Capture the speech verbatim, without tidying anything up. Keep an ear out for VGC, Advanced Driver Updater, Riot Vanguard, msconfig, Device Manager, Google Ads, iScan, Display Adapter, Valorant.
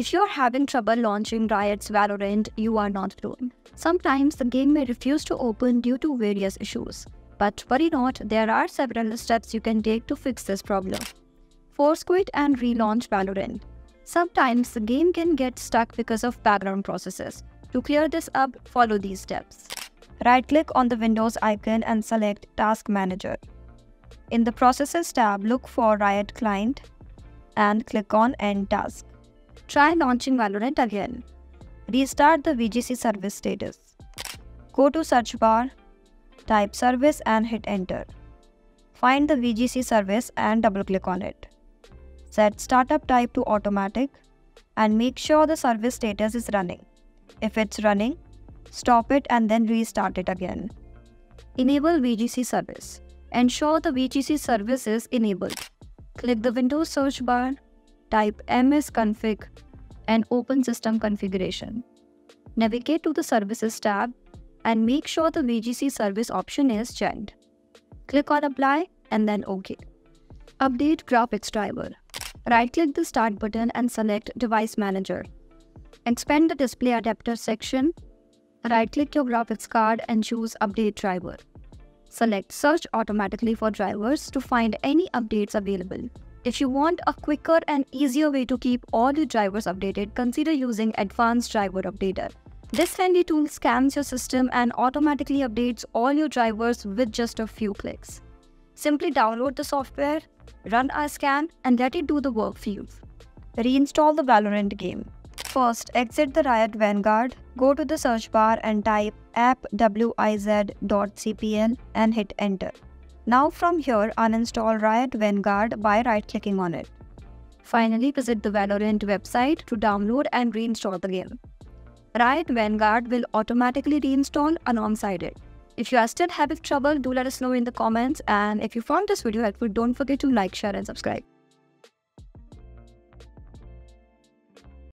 If you're having trouble launching Riot's Valorant, you are not alone. Sometimes the game may refuse to open due to various issues. But worry not, there are several steps you can take to fix this problem. Force quit and relaunch Valorant. Sometimes the game can get stuck because of background processes. To clear this up, follow these steps. Right-click on the Windows icon and select Task Manager. In the Processes tab, look for Riot Client and click on End Task. Try launching Valorant again. Restart the V G C service status. Go to search bar, type service and hit enter. Find the V G C service and double-click on it. Set startup type to automatic and make sure the service status is running. If it's running, stop it and then restart it again. Enable V G C service. Ensure the V G C service is enabled. Click the Windows search bar, type msconfig and open system configuration. Navigate to the Services tab and make sure the V G C service option is checked. Click on Apply and then OK. Update graphics driver. Right-click the Start button and select Device Manager. Expand the Display Adapter section. Right-click your graphics card and choose Update Driver. Select Search automatically for drivers to find any updates available. If you want a quicker and easier way to keep all your drivers updated, consider using Advanced Driver Updater. This handy tool scans your system and automatically updates all your drivers with just a few clicks. Simply download the software, run iScan, and let it do the work for you. Reinstall the Valorant game. First, exit the Riot Vanguard, go to the search bar and type appwiz dot c p l and hit enter. Now from here, uninstall Riot Vanguard by right-clicking on it. Finally, visit the Valorant website to download and reinstall the game. Riot Vanguard will automatically reinstall alongside it. If you are still having trouble, do let us know in the comments, and if you found this video helpful, don't forget to like, share and subscribe.